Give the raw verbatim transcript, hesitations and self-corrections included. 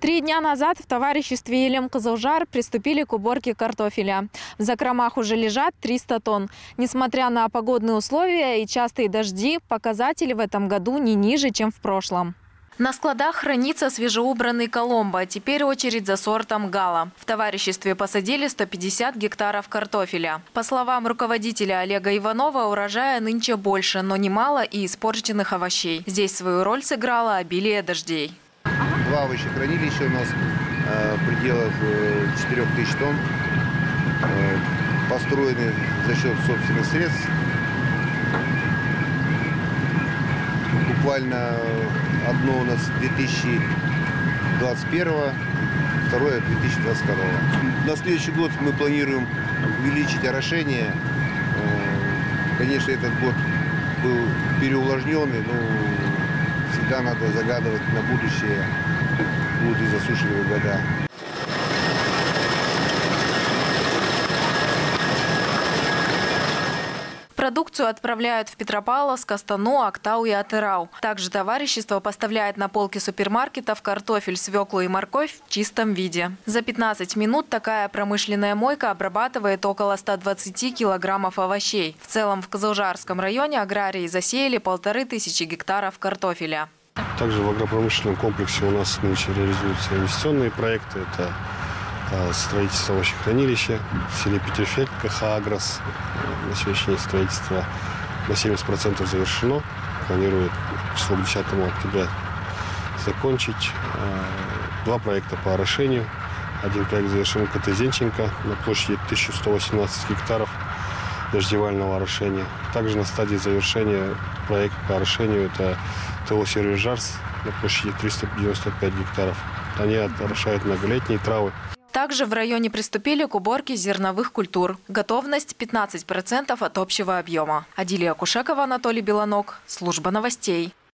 Три дня назад в товариществе «Елем-Казужар» приступили к уборке картофеля. В закромах уже лежат триста тонн. Несмотря на погодные условия и частые дожди, показатели в этом году не ниже, чем в прошлом. На складах хранится свежеубранный коломбо. Теперь очередь за сортом гала. В товариществе посадили сто пятьдесят гектаров картофеля. По словам руководителя Олега Иванова, урожая нынче больше, но немало и испорченных овощей. Здесь свою роль сыграло обилие дождей. Два овощехранилища у нас в пределах четырёх тысяч тонн. Построены за счет собственных средств. Буквально одно у нас две тысячи двадцать первого, второе две тысячи двадцать второго. На следующий год мы планируем увеличить орошение. Конечно, этот год был переувлажненный, но всегда надо загадывать на будущее, будут и засушливые года. Продукцию отправляют в Петропавловск, Астану, Актау и Атырау. Также товарищество поставляет на полки супермаркетов картофель, свеклу и морковь в чистом виде. За пятнадцать минут такая промышленная мойка обрабатывает около ста двадцати килограммов овощей. В целом в Казаужарском районе аграрии засеяли полторы тысячи гектаров картофеля. Также в агропромышленном комплексе у нас нынче реализуются инвестиционные проекты. Это строительство овощехранилища в селе Петерфелька, Хаагрос. На сегодняшний день строительство на семьдесят процентов завершено. Планирует число десятого октября закончить. Два проекта по орошению. Один проект завершен в Катезенченко на площади тысяча сто восемнадцать гектаров дождевального орошения. Также на стадии завершения проект по орошению это Теосерий Жарс на площади триста девяносто пять гектаров. Они орошают многолетние травы. Также в районе приступили к уборке зерновых культур. Готовность пятнадцать процентов от общего объема. Адилия Акушекова, Анатолий Беланок. Служба новостей.